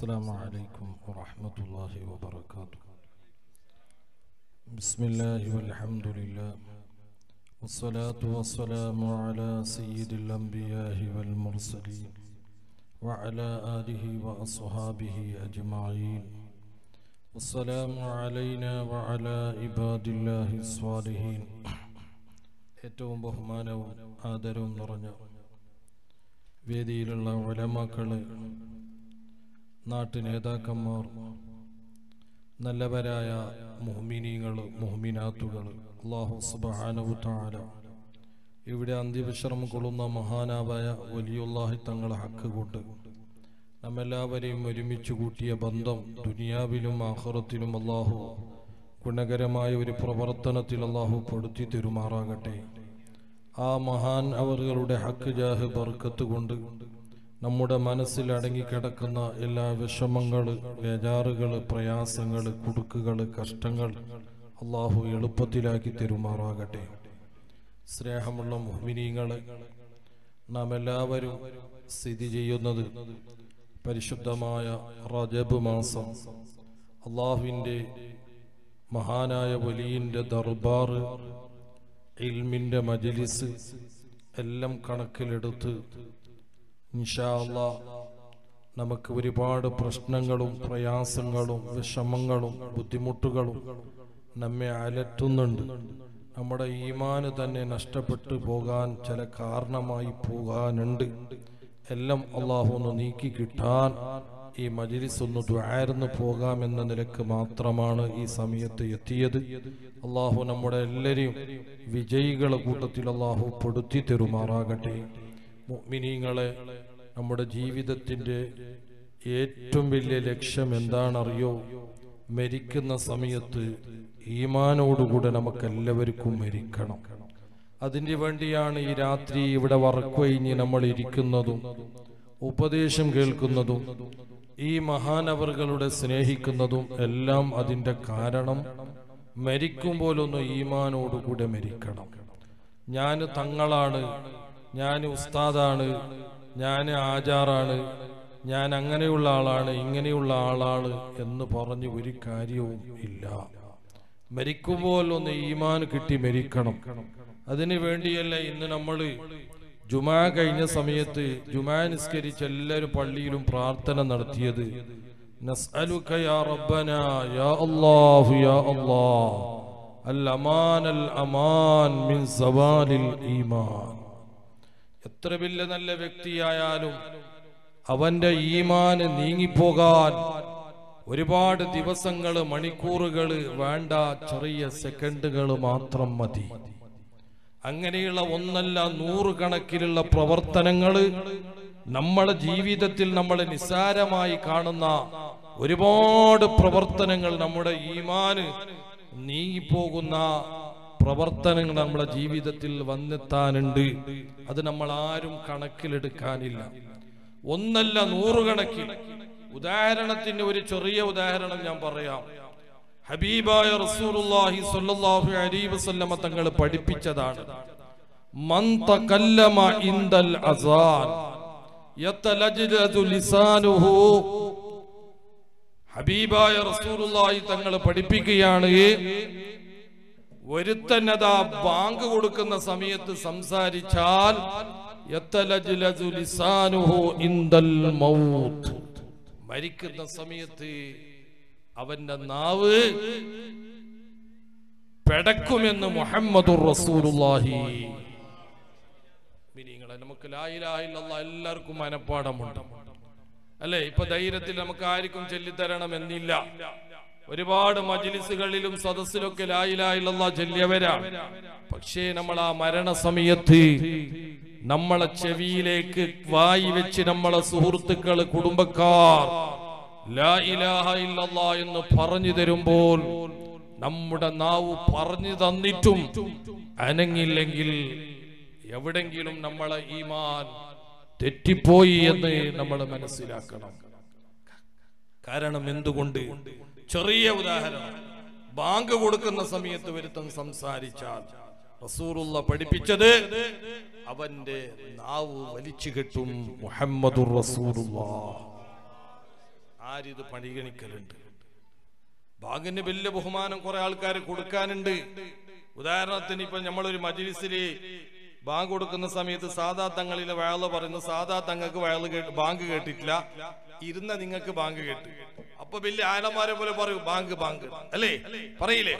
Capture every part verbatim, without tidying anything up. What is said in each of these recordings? السلام عليكم ورحمة الله وبركاته. بسم الله والحمد لله والصلاة والسلام على سيد الأنبياء والمرسلين وعلى آله وأصحابه أجمعين. والسلام علينا وعلى عباد الله الصالحين. ഏറ്റവും ബഹുമാനവും ആദരവും നിറഞ്ഞ വേദിയിലുള്ള ഉലമാക്കളെ, നാട്ടു നേതാക്കന്മാർ, നല്ലവരായ മുഹ്മിനീങ്ങൾ, മുഹ്മിനാത്തുകൾ, അല്ലാഹു സുബ്ഹാനഹു തആല ഇവിടെ അന്ത്യവിശ്രമം കൊള്ളുന്ന മഹാനായ വലിയുള്ളാഹി തങ്ങളെ ഹക്ക് കൊണ്ട് നമ്മെല്ലാവരെയും ഒരുമിച്ച് കൂട്ടിയ ബന്ധം ദുനിയാവിലും ആഖിറത്തിലും അല്ലാഹു ഗുണകരമായ ഒരു പ്രവർത്തനത്തിൽ അല്ലാഹു പെടുത്തി തിരുമാറാകട്ടെ. ആ മഹാൻ അവരുടെ ഹക്ക് ജാഹ് ബർക്കത്ത് കൊണ്ട് നമ്മുടെ മനസ്സിൽ അടങ്ങിക്കിടക്കുന്ന എല്ലാ വിഷമങ്ങൾ, വേജാറുകൾ, പ്രയാസങ്ങൾ, കുടുക്കുകൾ, കഷ്ടങ്ങൾ അല്ലാഹു എളുപ്പത്തിലാക്കി തിരുമാറാകട്ടെ. സ്നേഹമുള്ള മുഅ്മിനീങ്ങളെ, നാം എല്ലാവരും സ്ഥിതി ചെയ്യുന്നത് പരിശുദ്ധമായ റജബ് മാസം, അല്ലാഹുവിൻ്റെ മഹാനായ വലിയിൻ്റെ ദർബാർ, ഇൽമിൻ്റെ മജ്‌ലിസ് എല്ലാം കണക്കിലെടുത്ത് ഇൻഷാ അല്ലാഹ് നമുക്ക് ഒരുപാട് പ്രശ്നങ്ങളും പ്രയാസങ്ങളും വിഷമങ്ങളും ബുദ്ധിമുട്ടുകളും നമ്മെ അലട്ടുന്നുണ്ട്. നമ്മുടെ ഈമാന് തന്നെ നഷ്ടപ്പെട്ടു പോകാൻ ചില കാരണമായി പോകാനുണ്ട്. എല്ലാം അല്ലാഹു ഒന്ന് നീക്കി കിട്ടാൻ ഈ മജ്‌ലിസ് ഒന്ന് ദുആർന്നു പോകാമെന്ന നിലക്ക് മാത്രമാണ് ഈ സമയത്ത് എത്തിയത്. അല്ലാഹു നമ്മുടെ എല്ലാവരെയും വിജയികളെ കൂട്ടത്തിൽ അല്ലാഹു പെടുത്തി തെരുമാറാകട്ടെ. മുഅ്മിനീങ്ങളെ, നമ്മുടെ ജീവിതത്തിൻ്റെ ഏറ്റവും വലിയ ലക്ഷ്യം എന്താണെന്നറിയോ? മരിക്കുന്ന സമയത്ത് ഈമാനോടുകൂടെ നമുക്കെല്ലാവർക്കും മരിക്കണം. അതിനു വേണ്ടിയാണ് ഈ രാത്രി ഇവിടെ വറക്കഴിഞ്ഞ് നമ്മൾ ഇരിക്കുന്നതും ഉപദേശം കേൾക്കുന്നതും ഈ മഹാനവറുകളെ സ്നേഹിക്കുന്നതും എല്ലാം. അതിൻ്റെ കാരണം മരിക്കുമ്പോലൊന്ന് ഈമാനോടുകൂടെ മരിക്കണം. ഞാൻ തങ്ങളാണ്, ഞാൻ ഉസ്താദാണ്, ഞാൻ ആചാറാണ്, ഞാൻ അങ്ങനെയുള്ള ആളാണ്, ഇങ്ങനെയുള്ള ആളാണ് എന്ന് പറഞ്ഞ് ഒരു കാര്യവും ഇല്ല. മരിക്കുമ്പോൾ ഒന്ന് ഈമാൻ കിട്ടി മരിക്കണം. അതിനു വേണ്ടിയല്ല ഇന്ന് നമ്മൾ ജുമാ കഴിഞ്ഞ സമയത്ത് ജുമാ നിസ്കരിച്ച് എല്ലാവരും പള്ളിയിലും പ്രാർത്ഥന നടത്തിയത്. നസ്അലുക യാ റബ്ബനാ യാ അല്ലാഹു യാ അല്ലാഹ് അൽ അമാൻ അൽ അമാൻ മിൻ സവാലിൽ ഈമാൻ. എത്ര വലിയ നല്ല വ്യക്തിയായാലും അവന്റെ ഈമാന് നീങ്ങിപ്പോകാൻ ഒരുപാട് ദിവസങ്ങള്, മണിക്കൂറുകള് വേണ്ട, ചെറിയ സെക്കൻഡുകൾ മാത്രം മതി. അങ്ങനെയുള്ള ഒന്നല്ല നൂറുകണക്കിലുള്ള പ്രവർത്തനങ്ങള് നമ്മളെ ജീവിതത്തിൽ നമ്മൾ നിസ്സാരമായി കാണുന്ന ഒരുപാട് പ്രവർത്തനങ്ങൾ, നമ്മുടെ ഈമാന് നീങ്ങിപ്പോകുന്ന പ്രവർത്തനങ്ങൾ നമ്മുടെ ജീവിതത്തിൽ വന്നെത്താനുണ്ട്. അത് നമ്മൾ ആരും കണക്കിലെടുക്കാനില്ല. ഒന്നല്ല നൂറുകണക്കിൽ. ഉദാഹരണത്തിന് ഒരു ചെറിയ ഉദാഹരണം ഞാൻ പറയാം. ഹബീബായ റസൂലുള്ളാഹി സ്വല്ലല്ലാഹു അലൈഹി വസല്ലമ തങ്ങൾ പഠിപ്പിച്ചതാണ്, മൻ തകല്ലമ ഇൻദൽ അസാൻ യതലജ്ലദു ലിസാനുഹു. ഹബീബായ റസൂലുള്ളാഹി തങ്ങൾ പഠിപ്പിക്കുകയാണ്, ഒരുത്തനതാ ബാങ്ക് കൊടുക്കുന്ന സമയത്ത് സംസാരിച്ചാൽ മരിക്കുന്ന സമയത്ത് അവന്റെ നാവ് പെടക്കുമെന്ന് മുഹമ്മദുർ റസൂലുള്ളാഹി. നമുക്ക് ലാ ഇലാഹ ഇല്ലല്ലാഹ് എല്ലാവർക്കും മനപ്പാഠമുണ്ട് അല്ലെ? ഇപ്പൊ ധൈര്യത്തിൽ നമുക്ക് ആർക്കും ചൊല്ലിത്തരണം എന്നില്ല. ഒരുപാട് മജ്‌ലിസുകളിലും സദസ്സിലൊക്കെ ലാ ഇലാഹ ഇല്ലല്ലാഹ് ചൊല്ലിയവരാണ്. പക്ഷേ നമ്മൾ ആ മരണ സമയത്ത് നമ്മളെ ചെവിയിലേക്ക് വായി വെച്ച് നമ്മളെ സുഹൃത്തുക്കള്, കുടുംബക്കാർ ലാ ഇലാഹ ഇല്ലല്ലാഹ് എന്ന് പറഞ്ഞു തരുമ്പോൾ നമ്മുടെ നാവ് പറഞ്ഞു തന്നിട്ടും അനങ്ങില്ലെങ്കിൽ എവിടെങ്കിലും നമ്മളെ ഈമാൻ തെറ്റിപ്പോയി എന്ന് നമ്മൾ മനസ്സിലാക്കണം. കാരണം എന്തുകൊണ്ട്? ചെറിയ ഉദാഹരണം, ബാങ്ക് കൊടുക്കുന്ന സമയത്ത് ഒരുത്തൻ സംസാരിച്ചാൽ റസൂലുള്ള പഠിപ്പിച്ചത് അവന്റെ നാവ് വലിച്ചു കെട്ടും മുഹമ്മദുർ റസൂലുള്ള. ആ ആരിത് പരിഗണിക്കലുണ്ട്? ബാങ്കിന് വലിയ ബഹുമാനം കുറെ ആൾക്കാർ കൊടുക്കാനുണ്ട്. ഉദാഹരണത്തിന് ഇപ്പൊ നമ്മളൊരു മജ്‌ലിസില് ബാങ്ക് കൊടുക്കുന്ന സമയത്ത് സാധാ തങ്ങളിലെ വയല് പറയുന്നു, സാധാ തങ്ങൾക്ക് വയല് കേട്ട് ബാങ്ക് കേട്ടിട്ടില്ല, ഇരുന്ന നിങ്ങൾക്ക് ബാങ്ക് കേട്ടു. അപ്പൊ വലിയ ആലമാരെ പോലെ പറയൂ, ബാങ്ക് ബാങ്ക് അല്ലേ പറയില്ലേ?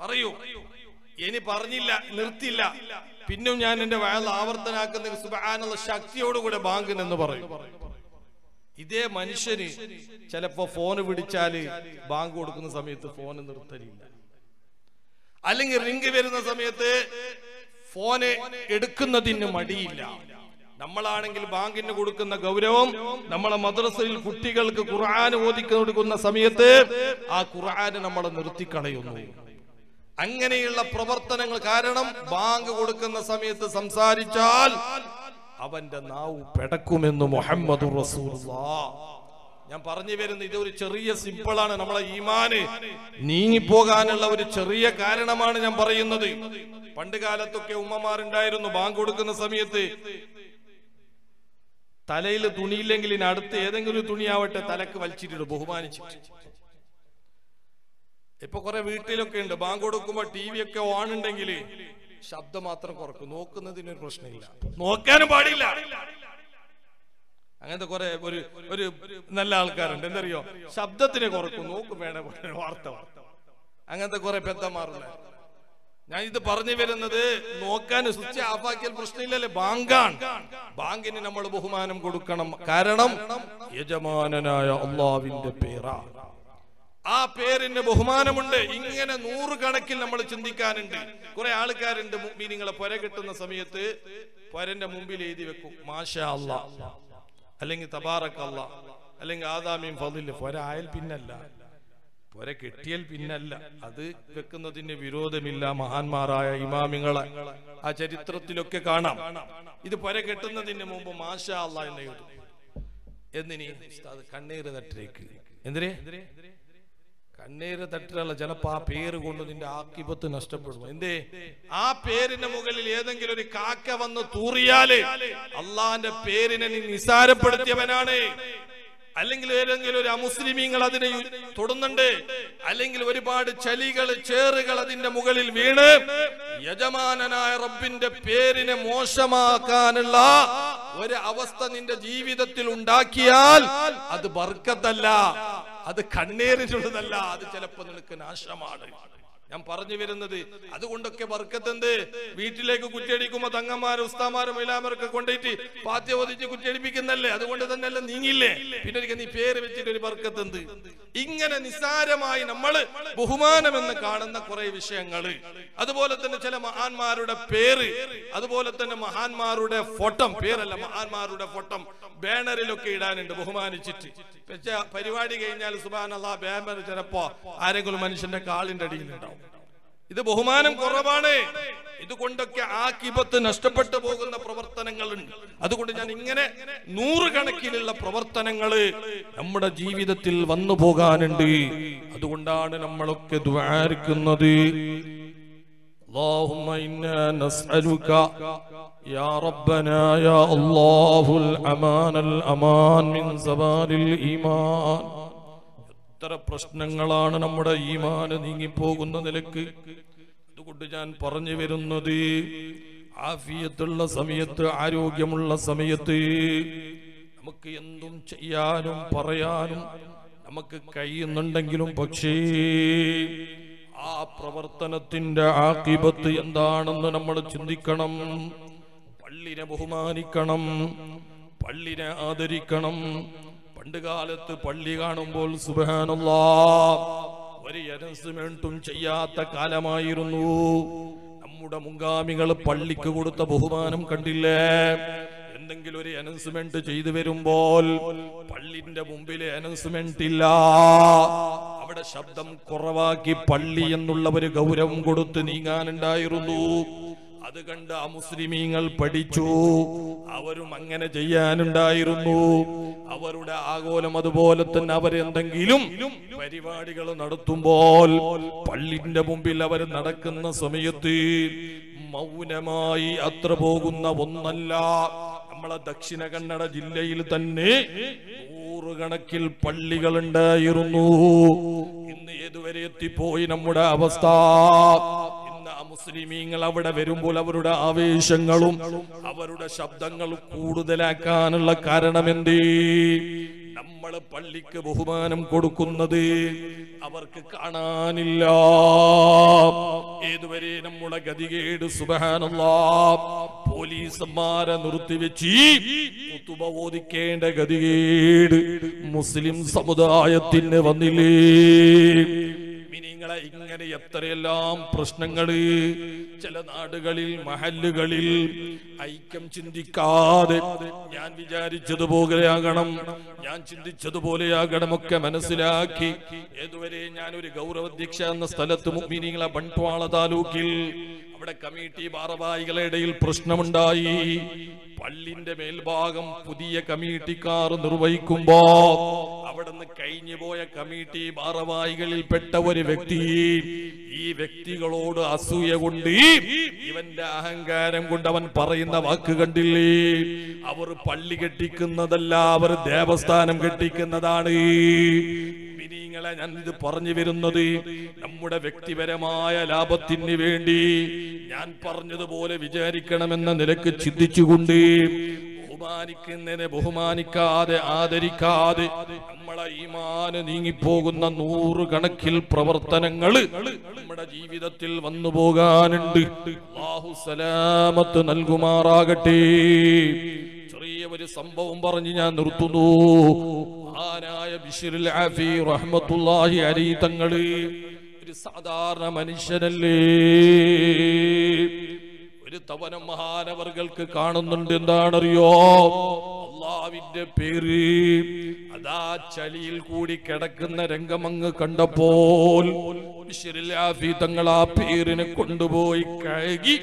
പറയൂ. ഇനി പറഞ്ഞില്ല, നിർത്തില്ല, പിന്നെ ഞാൻ എന്റെ വയല് ആവർത്തനാക്കുന്ന സുബ്ഹാനല്ലാഹ് ശക്തിയോടുകൂടെ ബാങ്കിനെന്ന് പറയും. ഇതേ മനുഷ്യന് ചിലപ്പോ ഫോൺ പിടിച്ചാല് ബാങ്ക് കൊടുക്കുന്ന സമയത്ത് ഫോൺ നിർത്തലില്ല, അല്ലെങ്കിൽ റിംഗ് വരുന്ന സമയത്ത് ഫോന് എടുക്കുന്നതിന് മടിയില്ല. നമ്മളാണെങ്കിൽ ബാങ്കിന് കൊടുക്കുന്ന ഗൗരവം, നമ്മളെ മദ്രസയിൽ കുട്ടികൾക്ക് ഖുർആൻ ഓതി കൊടുക്കുന്ന സമയത്ത് ആ ഖുർആൻ നമ്മളെ നിർത്തിക്കളയുന്നു. അങ്ങനെയുള്ള പ്രവർത്തനങ്ങൾ കാരണം ബാങ്ക് കൊടുക്കുന്ന സമയത്ത് സംസാരിച്ചാൽ അവന്റെ നാവ് പെടക്കുമെന്ന് മുഹമ്മദ് റസൂലുള്ളാഹ്. ഞാൻ പറഞ്ഞു വരുന്ന ഇത് ഒരു ചെറിയ സിമ്പിളാണ്, നമ്മളെ ഈമാന് നീങ്ങിപ്പോകാനുള്ള ഒരു ചെറിയ കാരണമാണ് ഞാൻ പറയുന്നത്. പണ്ട് കാലത്തൊക്കെ ഉമ്മമാരുണ്ടായിരുന്നു, ബാങ്ക് കൊടുക്കുന്ന സമയത്ത് തലയിൽ തുണിയില്ലെങ്കിൽ അടുത്ത് ഏതെങ്കിലും തുണിയാവട്ടെ തലക്ക് വലിച്ചിട്ടുണ്ട്, ബഹുമാനിച്ചിട്ട്. ഇപ്പൊ കുറെ വീട്ടിലൊക്കെ ഉണ്ട്, ബാങ്ക് കൊടുക്കുമ്പോ ടി വി ഒക്കെ ഓൺ ഉണ്ടെങ്കിൽ ശബ്ദം മാത്രം കുറക്കും, നോക്കുന്നതിനൊരു പ്രശ്നമില്ല, നോക്കാനും പാടില്ല. അങ്ങനത്തെ കുറെ ഒരു ഒരു നല്ല ആൾക്കാരുണ്ട്, എന്തറിയോ, ശബ്ദത്തിനെ കുറക്കും, നോക്കും വേണേ വാർത്ത വാർത്ത അങ്ങനത്തെ കുറെ പെത്തമാറുണ്ട്. ഞാൻ ഇത് പറഞ്ഞു വരുന്നത് നോക്കാൻ സ്വിച്ച് ഓഫ് ആക്കിയാൽ പ്രശ്നമില്ലല്ലേ, ബാങ്കാണ്. ബാങ്കിന് നമ്മൾ ബഹുമാനം കൊടുക്കണം, കാരണം യജമാനനായ അല്ലാഹുവിന്റെ പേരാ, ആ പേരിന് ബഹുമാനമുണ്ട്. ഇങ്ങനെ നൂറുകണക്കിൽ നമ്മൾ ചിന്തിക്കാനുണ്ട്. കുറെ ആൾക്കാരുണ്ട് മീനിങ്ങളെ പുര കിട്ടുന്ന സമയത്ത് പുരന്റെ മുമ്പിൽ എഴുതി വെക്കും മാഷാ അല്ലാ, അല്ലെങ്കിൽ തബാറക് അല്ലാ, അല്ലെങ്കിൽ ആദാമീം ഫളില്. പുര ആയാൽ പിന്നല്ല, പുര കെട്ടിയാൽ പിന്നല്ല. അത് വെക്കുന്നതിന് വിരോധമില്ല, മഹാന്മാരായ ഇമാമിങ്ങളെ ആ ചരിത്രത്തിലൊക്കെ കാണാം. ഇത് പുര കെട്ടുന്നതിന് മുമ്പ് മാഷാ അല്ലാ എന്ന് എഴുതും. എന്നിനി കണ്ണീര് തട്ടിലേക്ക് എന്തിനെ കണ്ണീര് തട്ടിലുള്ള ചിലപ്പോ ആ പേര് കൊണ്ട് നിന്റെ ആക്കിപത്ത് നഷ്ടപ്പെടുന്നു. എന്തേ, ആ പേരിന്റെ മുകളിൽ ഏതെങ്കിലും ഒരു കാക്ക വന്ന് തൂറിയാല് അള്ളാന്റെ പേരിനെ നീ നിസാരപ്പെടുത്തിയവനാണ്. അല്ലെങ്കിൽ ഏതെങ്കിലും ഒരു അമുസ്ലിമീങ്ങൾ അതിനെ തൊടുന്നുണ്ട്, അല്ലെങ്കിൽ ഒരുപാട് ചലികൾ ചേറുകൾ അതിന്റെ മുകളിൽ വീണ് യജമാനനായ റബ്ബിന്റെ പേരിനെ മോശമാക്കാനുള്ള ഒരു അവസ്ഥ നിന്റെ ജീവിതത്തിൽ ഉണ്ടാക്കിയാൽ അത് ബർക്കത്തല്ല, അത് കണ്ണേറിച്ചുള്ളതല്ല, അത് ചിലപ്പോൾ നിനക്ക് നാശമാണ്. ഞാൻ പറഞ്ഞു വരുന്നത് അതുകൊണ്ടൊക്കെ ബർക്കത്ത് എന്ത്? വീട്ടിലേക്ക് കുറ്റിയടിക്കുമ്പോ തങ്ങന്മാരും ഉസ്താമാരും മൈലാമരൊക്കെ കൊണ്ടുപോയിട്ട് പാത്യ ഒതിച്ച് കുറ്റിയടിപ്പിക്കുന്നല്ലേ, അതുകൊണ്ട് തന്നെ അല്ല നീങ്ങില്ലേ, പിന്നെ ഒരിക്കൽ നീ പേര് വെച്ചിട്ട് ഒരു ബർക്കത്ത് എന്ത്? ഇങ്ങനെ നിസാരമായി നമ്മള് ബഹുമാനമെന്ന് കാണുന്ന കുറെ വിഷയങ്ങള്, അതുപോലെ തന്നെ ചില മഹാന്മാരുടെ പേര്, അതുപോലെ തന്നെ മഹാന്മാരുടെ ഫോട്ടം, പേരല്ല മഹാന്മാരുടെ ഫോട്ടം ബാനറിലൊക്കെ ഇടാനുണ്ട് ബഹുമാനിച്ചിട്ട്. പക്ഷെ പരിപാടി കഴിഞ്ഞാൽ സുബ്ഹാനല്ലാഹ് ബാനർ ചിലപ്പോ ആരെങ്കിലും മനുഷ്യന്റെ കാലിന്റെ അടിയിലുണ്ടാവും. ഇത് ബഹുമാനം കുറവാണ്. ഇതുകൊണ്ടൊക്കെ ആക്കിബത്ത് നഷ്ടപ്പെട്ടു പോകുന്ന പ്രവർത്തനങ്ങളുണ്ട്. അതുകൊണ്ട് ഞാൻ ഇങ്ങനെ നൂറുകണക്കിലുള്ള പ്രവർത്തനങ്ങള് നമ്മുടെ ജീവിതത്തിൽ വന്നു പോകാനുണ്ട്. അതുകൊണ്ടാണ് നമ്മളൊക്കെ ദുആരിക്കുന്നത്, اللهم إنا نسألك يا ربنا يا الله الأمان الأمان من زوال الإيمان. എത്ര പ്രശ്നങ്ങളാണ് നമ്മുടെ ഈമാൻ നീങ്ങിപ്പോകുന്ന നിലക്ക്. അതുകൊണ്ട് ഞാൻ പറഞ്ഞു വരുന്നത്, ആഫിയത്തുള്ള സമയത്ത്, ആരോഗ്യമുള്ള സമയത്ത് നമുക്ക് എന്തും ചെയ്യാനും പറയാനും നമുക്ക് കഴിയുന്നുണ്ടെങ്കിലും, പക്ഷേ ആ പ്രവർത്തനത്തിന്റെ ആഖിബത്ത് എന്താണെന്ന് നമ്മൾ ചിന്തിക്കണം. പള്ളിനെ ബഹുമാനിക്കണം, പള്ളിനെ ആദരിക്കണം. പണ്ട് കാലത്ത് പള്ളി കാണുമ്പോൾ സുബ്ഹാനല്ലാഹ് ഒരു അനൗൺസ്മെന്റും ചെയ്യാത്ത കാലമായിരുന്നു. നമ്മുടെ മുൻഗാമികൾ പള്ളിക്ക് കൊടുത്ത ബഹുമാനം കണ്ടില്ലേ? എന്തെങ്കിലും ഒരു അനൗൺസ്മെന്റ് ചെയ്തു വരുമ്പോൾ പള്ളിന്റെ മുമ്പില് അനൗൺസ്മെന്റ് ഇല്ല, അവിടെ ശബ്ദം കുറവാക്കി പള്ളി എന്നുള്ള ഒരു ഗൗരവം കൊടുത്ത് നീങ്ങാനുണ്ടായിരുന്നു. അത് കണ്ട് ആ മുസ്ലിമീങ്ങൾ പഠിച്ചു, അവരും അങ്ങനെ ചെയ്യാനുണ്ടായിരുന്നു. അവരുടെ ആഗോലം അതുപോലെ തന്നെ അവരെന്തെങ്കിലും പരിപാടികൾ നടത്തുമ്പോൾ പള്ളിന്റെ മുമ്പിൽ അവർ നടക്കുന്ന സമയത്ത് മൗനമായി അത്ര പോകുന്ന ഒന്നല്ല. നമ്മളെ ദക്ഷിണ കന്നഡ ജില്ലയിൽ തന്നെ നൂറ് കണക്കിൽ പള്ളികൾ ഉണ്ടായിരുന്നു. ഇന്ന് ഏതുവരെ എത്തിപ്പോയി നമ്മുടെ അവസ്ഥ? ഇന്ന് മുസ്ലിമീങ്ങൾ അവിടെ വരുമ്പോൾ അവരുടെ ആവേശങ്ങളും അവരുടെ ശബ്ദങ്ങളും കൂടുതലാക്കാനുള്ള കാരണം എന്ത്? നമ്മൾ പള്ളിക്ക് ബഹുമാനം കൊടുക്കുന്നത് അവർക്ക് കാണാനില്ല. ഏതുവരെ നമ്മുടെ ഗതികേട്! സുബ്ഹാനല്ലാഹ്, പോലീസുമാരെ നിർത്തിവെച്ച് കുതുബ ഓദിക്കേണ്ട ഗതികേട് മുസ്ലിം സമുദായത്തിന് വന്നില്ലേ? നിങ്ങളെ ഇങ്ങനെ എത്രയെല്ലാം പ്രശ്നങ്ങള്! ചില നാടുകളിൽ മഹല്ലുകളിൽ ഐക്യം ചിന്തിക്കാതെ ഞാൻ വിചാരിച്ചതുപോലെയാകണം, ഞാൻ ചിന്തിച്ചതുപോലെയാകണം ഒക്കെ മനസ്സിലാക്കി ഏതുവരെ ഞാനൊരു ഗൗരവധ്യക്ഷ എന്ന സ്ഥലത്ത് മുഅ്മിനീങ്ങളെ ബൺട്വാള താലൂക്കിൽ അവിടെ കമ്മിറ്റി ഭാരവാഹികളുടെ ഇടയിൽ പ്രശ്നമുണ്ടായി. പള്ളിന്റെ മേൽഭാഗം പുതിയ കമ്മിറ്റിക്കാർ നിർവഹിക്കുമ്പോ അവിടുന്ന് കഴിഞ്ഞുപോയ കമ്മിറ്റി ഭാരവാഹികളിൽ പെട്ട ഒരു വ്യക്തി ഈ വ്യക്തികളോട് അസൂയ കൊണ്ട് ഇവന്റെ അഹങ്കാരം കൊണ്ട് അവൻ പറയുന്ന വാക്ക് കണ്ടില്ലേ? അവർ പള്ളി കെട്ടിക്കുന്നതല്ല, അവർ ദേവസ്ഥാനം കെട്ടിക്കുന്നതാണ്. നിങ്ങളെ ഞാൻ ഇത് പറഞ്ഞു വരുന്നത് നമ്മുടെ വ്യക്തിപരമായ ലാഭത്തിന് വേണ്ടി ഞാൻ പറഞ്ഞതുപോലെ വിചാരിക്കണമെന്ന നിലക്ക് ചിന്തിച്ചുകൊണ്ട് ബഹുമാനിക്കുന്നതിനെ ബഹുമാനിക്കാതെ ആദരിക്കാതെ നമ്മളെ ഈമാന് നീങ്ങിപ്പോകുന്ന നൂറുകണക്കിൽ പ്രവർത്തനങ്ങൾ നമ്മുടെ ജീവിതത്തിൽ വന്നു പോകാനുണ്ട്. അല്ലാഹു സലാമത്ത് നൽകുമാറാകട്ടെ. ചെറിയ ഒരു സംഭവം പറഞ്ഞ് ഞാൻ നിർത്തുന്നു. ആനായ ബിശ്റുൽ ആഫി റഹ്മത്തുള്ളാഹി അലൈഹി തങ്ങള് ഒരു സാധാരണ മനുഷ്യനല്ലേ? ഒരു തവനം മഹാനവർകൾക്ക് കാണുന്നുണ്ട്. എന്താണെന്നറിയോ? അല്ലാഹുവിന്റെ പേര് അതാ ചലിയിൽ കൂടി കിടക്കുന്ന രംഗമങ്ങ് കണ്ടപ്പോൾ ബിശ്റുൽ ആഫി തങ്ങൾ ആ പേരിനെ കൊണ്ടുപോയി കഴുകി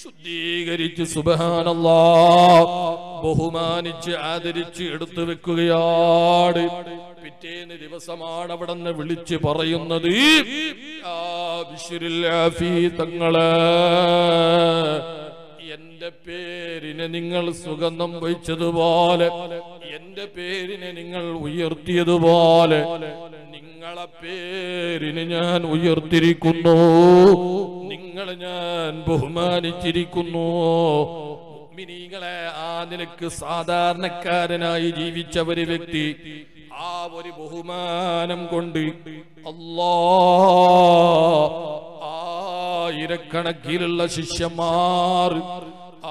ശുദ്ധീകരിച്ച് സുബ്ഹാനല്ലാഹ് ബഹുമാനിച്ച് ആദരിച്ച് എടുത്തു വെക്കുകയാണ്. പിറ്റേന്ന് ദിവസമാണ് അവിടെ നിന്ന് വിളിച്ച് പറയുന്നത്, തങ്ങളെ എന്റെ പേരിനെ നിങ്ങൾ സുഗന്ധം വഹിച്ചതുപോലെ, എന്റെ പേരിനെ നിങ്ങൾ ഉയർത്തിയതുപോലെ നിങ്ങളെ പേരിനെ ഞാൻ ഉയർത്തിരിക്കുന്നു, നിങ്ങൾ ഞാൻ ബഹുമാനിച്ചിരിക്കുന്നു. മുഅ്മിനീങ്ങളെ ആ നിലക്ക് സാധാരണക്കാരനായി ജീവിച്ച ഒരു വ്യക്തി ആ ഒരു ബഹുമാനം കൊണ്ട് അല്ലാഹ് ആയിരക്കണക്കിലുള്ള ശിഷ്യന്മാർ,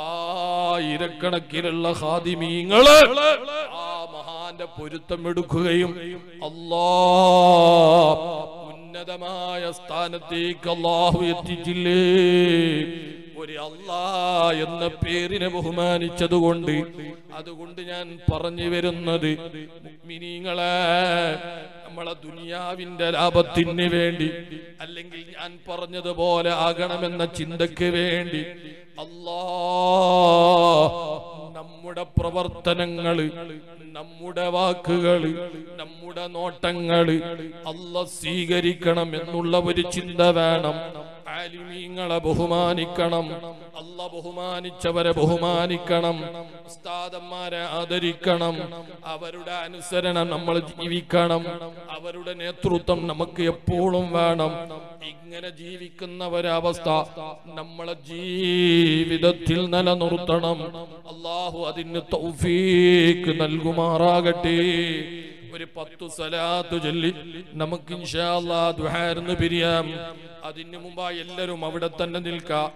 ആയിരക്കണക്കിലുള്ള ഖാദിമീങ്ങള് ആ മഹാന്റെ പൊരുത്തം എടുക്കുകയും അല്ലാഹ് ഉന്നതമായ സ്ഥാനത്തേക്ക് അല്ലാഹു എത്തിച്ചില്ലേ? ഒരു അല്ലാഹ് എന്ന പേരിനെ ബഹുമാനിച്ചതുകൊണ്ട്. അതുകൊണ്ട് ഞാൻ പറഞ്ഞു വരുന്നത്, മുഅ്മിനീങ്ങളെ, നമ്മളെ ദുനിയാവിന്റെ ലാഭത്തിന് വേണ്ടി അല്ലെങ്കിൽ ഞാൻ പറഞ്ഞതുപോലെ ആകണമെന്ന ചിന്തക്ക് വേണ്ടി അല്ലാഹ് നമ്മുടെ പ്രവർത്തനങ്ങള്, നമ്മുടെ വാക്കുകള്, നമ്മുടെ നോട്ടങ്ങള് അല്ലാഹ് സ്വീകരിക്കണം എന്നുള്ള ഒരു ചിന്ത വേണം. ആലിമീങ്ങളെ ബഹുമാനിക്കണം, അല്ലാഹ് ബഹുമാനിച്ചവരെ ബഹുമാനിക്കണം, ഉസ്താദന്മാരെ ആദരിക്കണം, അവരുടെ അനുസരണം നമ്മൾ ജീവിക്കണം, അവരുടെ നേതൃത്വം നമുക്ക് എപ്പോഴും വേണം. ഇങ്ങനെ ജീവിക്കുന്ന ഒരവസ്ഥ നമ്മളെ ജീവിതത്തിൽ നിലനിർത്തണം. അല്ലാഹു അതിന് തൗഫീഖ് നൽകുമാറാകട്ടെ. ഒരു പത്തു സലാത്ത് ചൊല്ലി നമുക്ക് ഇൻഷാ അല്ലാഹ് ദുആർന്ന് പിരിയാം. അതിന് മുമ്പായി എല്ലാവരും അവിടെ തന്നെ നിൽക്കാം.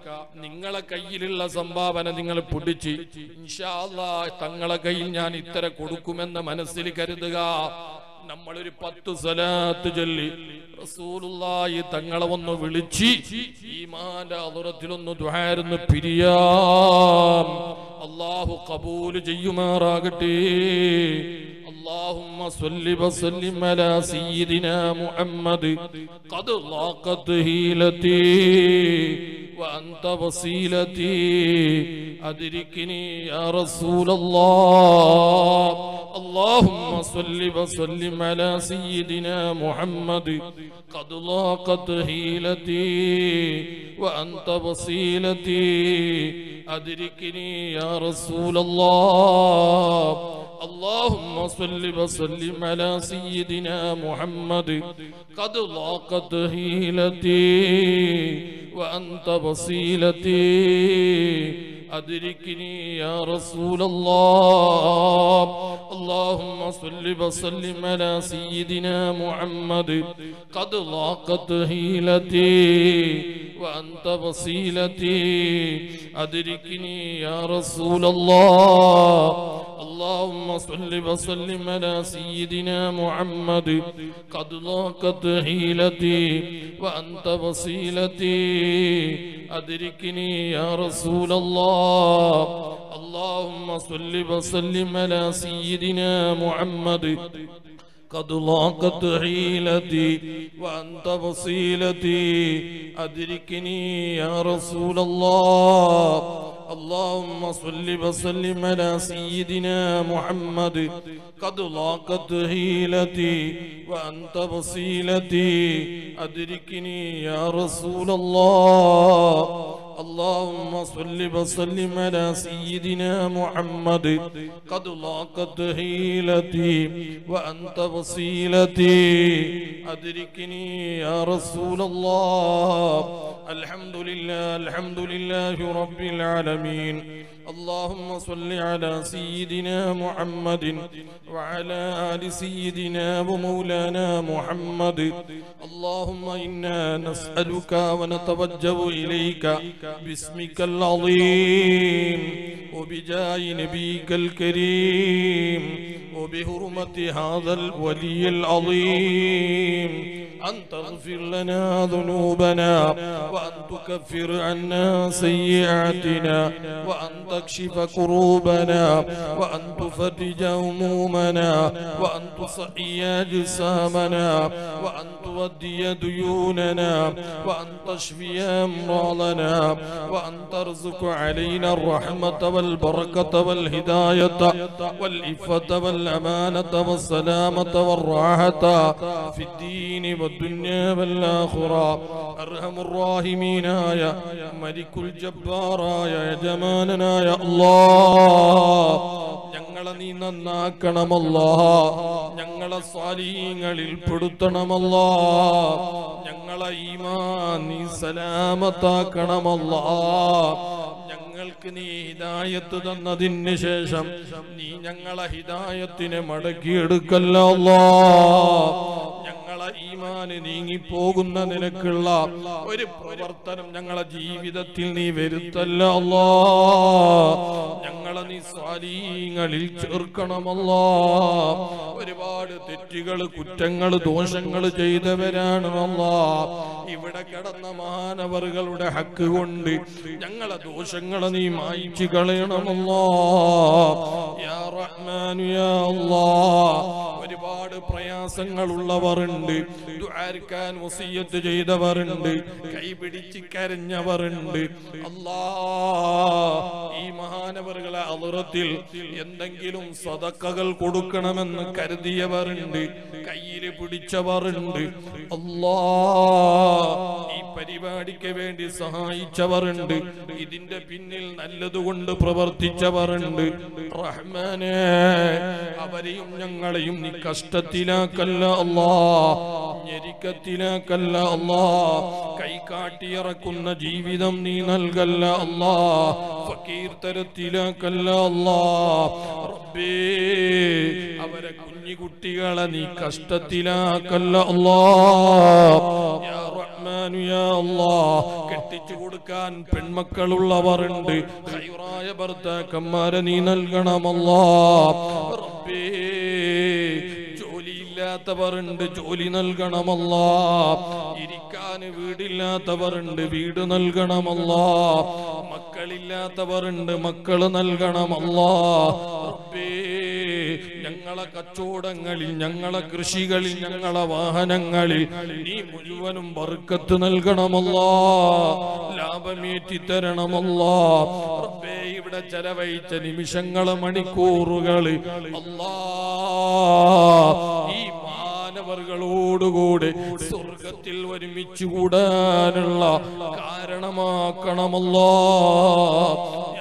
നിങ്ങളെ കയ്യിലുള്ള സംഭാവന നിങ്ങൾ പിടിച്ച് ഇൻഷാ അല്ലാഹ് തങ്ങളെ കയ്യിൽ ഞാൻ ഇത്ര കൊടുക്കുമെന്ന് മനസ്സിൽ കരുതുക. നമ്മളൊരു പത്തു സലാത്ത് ചൊല്ലി റസൂലുള്ളാഹി തങ്ങളെ ഒന്ന് വിളിച്ച് ഈമാന്റെ അദറത്തിലൊന്ന് ദുആർന്ന് പിരിയാം. അല്ലാഹു ഖബൂൽ ചെയ്യുമാറാകട്ടെ. اللهم صل وسلم على سيدنا محمد قد ضاقت هيلتي وأنت وسيلتي أدركني يا رسول الله. اللهم صل وسلم على سيدنا محمد قد ضاقت هيلتي وأنت وسيلتي أدركني يا رسول الله. اللهم صل وسلم على سيدنا محمد قد ضاقت هيلتي وأنت وسيلتي أدركني يا رسول الله. اللهم صل وسلم على سيدنا محمد قد ضاقت هيلتي وأنت وسيلتي أدركني يا رسول الله. اللهم صل وسلم على سيدنا محمد قد ضاقت هيلتي وأنت وسيلتي أدركني يا رسول الله. اللهم صل وسلم على سيدنا محمد قد ضاقت حيلتي وأنت وسيلتي أدركني يا رسول الله. اللهم صل وسلم على سيدنا محمد قد ضاقت حيلتي وأنت وسيلتي أدركني يا رسول الله. اللهم صل وسلم على سيدنا محمد قد ضاقت حيلتي وأنت وسيلتي أدركني يا رسول الله. الحمد لله الحمد لله رب العالمين. اللهم صل على سيدنا محمد وعلى آل سيدنا ومولانا محمد. اللهم إنا نسألك ونتوجه إليك باسمك العظيم وبجاه نبيك الكريم وبحرمة هذا الولي العظيم أن تغفر لنا ذنوبنا وأن تكفر عنا سيئاتنا وأن تكشف كروبنا وأن تفرج همومنا وأن تصحي جسامنا وأن تودي ديوننا وأن تشفي أمراضنا وأن ترزق علينا الرحمة والبركة والهداية والعفة والأمانة والسلامة والراحة في الدين والدنيا والآخرة. أرحم الراحمين يا ملك الجبار يا جمالنا يا الله. ഞങ്ങളെ നീ നന്നാക്കണം അല്ലാഹ്, ഞങ്ങളെ സാലിഹീങ്ങളിൽ പെടുത്തണം അല്ലാഹ്, ഞങ്ങളെ ഈമാൻ നീ സലാമത്താക്കണം അല്ലാഹ്. ഞങ്ങൾക്ക് നീ ഹിദായത്ത് തന്നതിന് ശേഷം നീ ഞങ്ങളെ ഹിദായത്തിനെ മടക്കിയെടുക്കല്ല അല്ലാഹ്. ഞങ്ങളെ ഈമാന് നീങ്ങിപ്പോകുന്ന നിലക്കുള്ള ഒരു പ്രവർത്തനം ഞങ്ങളെ ജീവിതത്തിൽ നീ വരുത്തല്ല അല്ലാഹ്. ഞങ്ങളെ നീ സാലിഹീങ്ങളിൽ ചേർക്കണം അല്ലാഹ്. ഒരുപാട് തെറ്റുകൾ, കുറ്റങ്ങൾ, ദോഷങ്ങൾ ചെയ്തവരാണ് അല്ലാഹ്. ഇവിടെ കിടന്ന മഹാനവറുകളുടെ ഹക്ക് കൊണ്ട് ഞങ്ങളെ ദോഷങ്ങളെ നീ മായിച്ചു കളയണം അല്ലാഹ്. യാ റഹ്മാനു യാ അല്ലാഹ്. ഒരുപാട് പ്രയാസങ്ങളുള്ളവരുണ്ട്, ദുആർക്കാൻ വസിയത്ത് ചെയ്തവരുണ്ട്, കൈപിടിച്ച് കരഞ്ഞവരുണ്ട് അല്ലാഹ്. ഈ മഹാനവറുകളെ അദറത്തിൽ എന്തെങ്കിലും സദഖകൾ കൊടുക്കണമെന്ന് കരുതിയവരുണ്ട്, കയ്യിൽ പിടിച്ചവരുണ്ട് അല്ലാഹ്. ഈ പരിപാടിക്ക് വേണ്ടി സഹായിച്ചവരുണ്ട്, ഇതിന്റെ പിന്നിൽ നല്ലതുകൊണ്ട് പ്രവർത്തിച്ചവരുണ്ട്. റഹ്മാനേ, അവരെയും ഞങ്ങളെയും നീ കഷ്ടത്തിലാക്കല്ല അല്ലാഹ്, ഞെരുക്കത്തിലാക്കല്ല അല്ലാഹ്. കൈകാട്ടിയിറക്കുന്ന ജീവിതം നീ നൽകല്ല അല്ലാഹ്, ഫക്കീർ തരത്തിലാക്കല്ല അല്ലാഹ്. റബ്ബേ, അവരെ കുഞ്ഞുകുട്ടികളെ നീ കഷ്ടത്തിലാക്കല്ല അല്ലാഹ്. യാ റഹ്മാനു യാ അല്ലാഹ്. കെട്ടിച്ചു കൊടുക്കാൻ പെൺമക്കളുള്ളവരുണ്ട്, ഖൈറായ ഭർത്താക്കന്മാരെ നീ നൽകണം അല്ലാഹ്. റബ്ബേ, ണ്ട് ജോലി നൽകണമല്ലാ. ഇരിക്കാൻ വീടില്ലാത്തവരുണ്ട്, വീട് നൽകണമല്ലാ. മക്കളില്ലാത്തവരുണ്ട്, മക്കള് നൽകണമല്ലാ. ഞങ്ങളെ കച്ചവടങ്ങളിൽ, ഞങ്ങളെ കൃഷികളിൽ, ഞങ്ങളെ വാഹനങ്ങളിൽ നീ മുഴുവനും ബർക്കത്ത് നൽകണമല്ലാ, ലാഭമേറ്റിത്തരണമല്ലാ. റബ്ബേ, ഇവിടെ ചെലവഴിച്ച നിമിഷങ്ങള്, മണിക്കൂറുകള് അല്ലാ ഈ മാനവർകളോടുകൂടെ സ്വർഗത്തിൽ ഒരുമിച്ചു കൂടാനുള്ള കാരണമാക്കണമല്ലാ.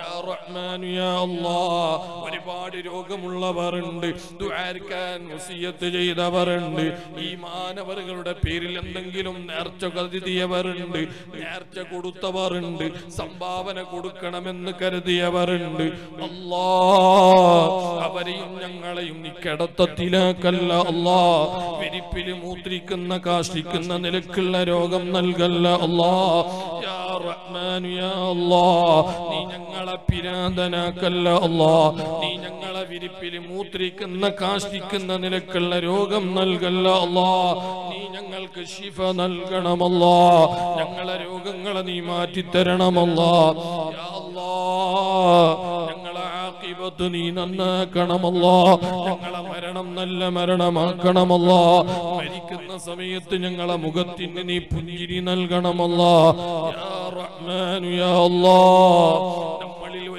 യാ റഹ്മാൻ യാ അല്ലാഹ്. ഒരുപാട് ഒരുപാട് രോഗമുള്ളവരുണ്ട്, ദുആർക്കാൻ വസിയത്ത് ചെയ്തവരുണ്ട്, ഈമാനവരുടെ പേരിൽ എന്തെങ്കിലും നേർച്ച കരുതിയവരുണ്ട്, നേർച്ച കൊടുത്തവരുണ്ട്, സംഭാവന കൊടുക്കണമെന്ന് കരുതിയവരുണ്ട്. അല്ലാഹ് അവരെയും ഞങ്ങളെയും നീ കിടത്തത്തിലാക്കല്ല. അല്ലാഹ് വിരിപ്പിൽ മൂത്രിക്കുന്ന കാഷ്ടിക്കുന്ന നിലക്കുള്ള രോഗം നൽകല്ല. അല്ലാഹ് യാ റഹ്മാൻ യാ അല്ലാഹ് നീ ഞങ്ങളെ പിരാന്തനാക്കല്ല. അല്ലാഹ് നീ ഞങ്ങളെ വിരിപ്പിൽ മൂത്രിക്കുന്ന കാഷ്ടിക്കുന്ന നിലക്കുള്ള രോഗം നൽകല്ല. അല്ലാഹ് നീ ഞങ്ങൾക്ക് ശിഫ നൽകണം. അല്ലാഹ് ഞങ്ങളെ രോഗങ്ങളെ നീ മാറ്റിത്തരണം. അല്ലാഹ് യാ അല്ലാഹ് ഞങ്ങളെ ആഖിബത്ത് നീ നന്നാക്കണം. അല്ലാഹ് ഞങ്ങളെ മരണം നല്ല മരണമാക്കണം. അല്ലാഹ് മരിക്കുന്ന സമയത്ത് ഞങ്ങളെ മുഖത്തിന് നീ പുഞ്ചിരി നൽകണം. അല്ലാഹ് യാ റഹ്മാൻ യാ അല്ലാഹ്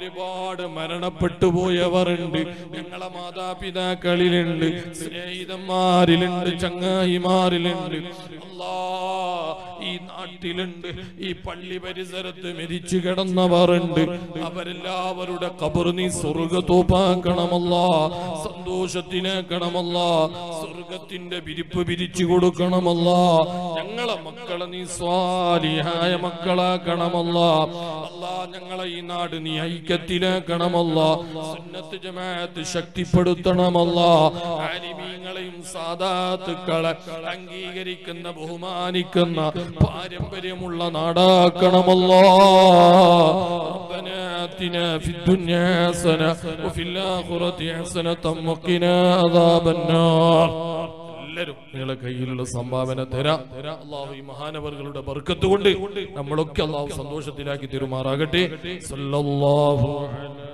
ഒരുപാട് മരണപ്പെട്ടു പോയവരുണ്ട്, ഞങ്ങളെ മാതാപിതാക്കളിലുണ്ട്, സ്നേഹിതന്മാരിലുണ്ട്, ചങ്ങായിമാരിലുണ്ട്, ഈ നാട്ടിലുണ്ട്, ഈ പള്ളി പരിസരത്ത് മരിച്ചു കിടന്നവരുണ്ട്. അവരെല്ലാവരുടെ ഖബർ നീ സ്വർഗത്തോപ്പാക്കണമല്ലോ, സന്തോഷത്തിനാക്കണമല്ലോ, സ്വർഗത്തിന്റെ വിരിപ്പ് വിരിച്ചു കൊടുക്കണമല്ലോ. ഞങ്ങളെ മക്കളെ നീ സ്വാലിഹായ മക്കളാക്കണമല്ലോ. അല്ലാ ഞങ്ങളെ ഈ നാട് നീ ണമല്ല, സുന്നത്ത് ജമാഅത്ത് ശക്തിപ്പെടുത്തണമല്ല, ആലിമീങ്ങളെയും സാദാത്തുക്കളെ അംഗീകരിക്കുന്ന ബഹുമാനിക്കുന്ന പാരമ്പര്യമുള്ള നാടാക്കണമല്ലോ. ربنا آتنا في الدنيا حسنة وفي الآخرة حسنة وقنا عذاب النار. എല്ലാവരും നിങ്ങളുടെ കയ്യിലുള്ള സംഭാവന തരാം. അല്ലാഹു ഈ മഹാനവറുകളുടെ ബർക്കത്ത് കൊണ്ട് നമ്മളൊക്കെ അല്ലാഹു സന്തോഷത്തിലാക്കി തരുമാറാകട്ടെ. സല്ലല്ലാഹു അലൈഹി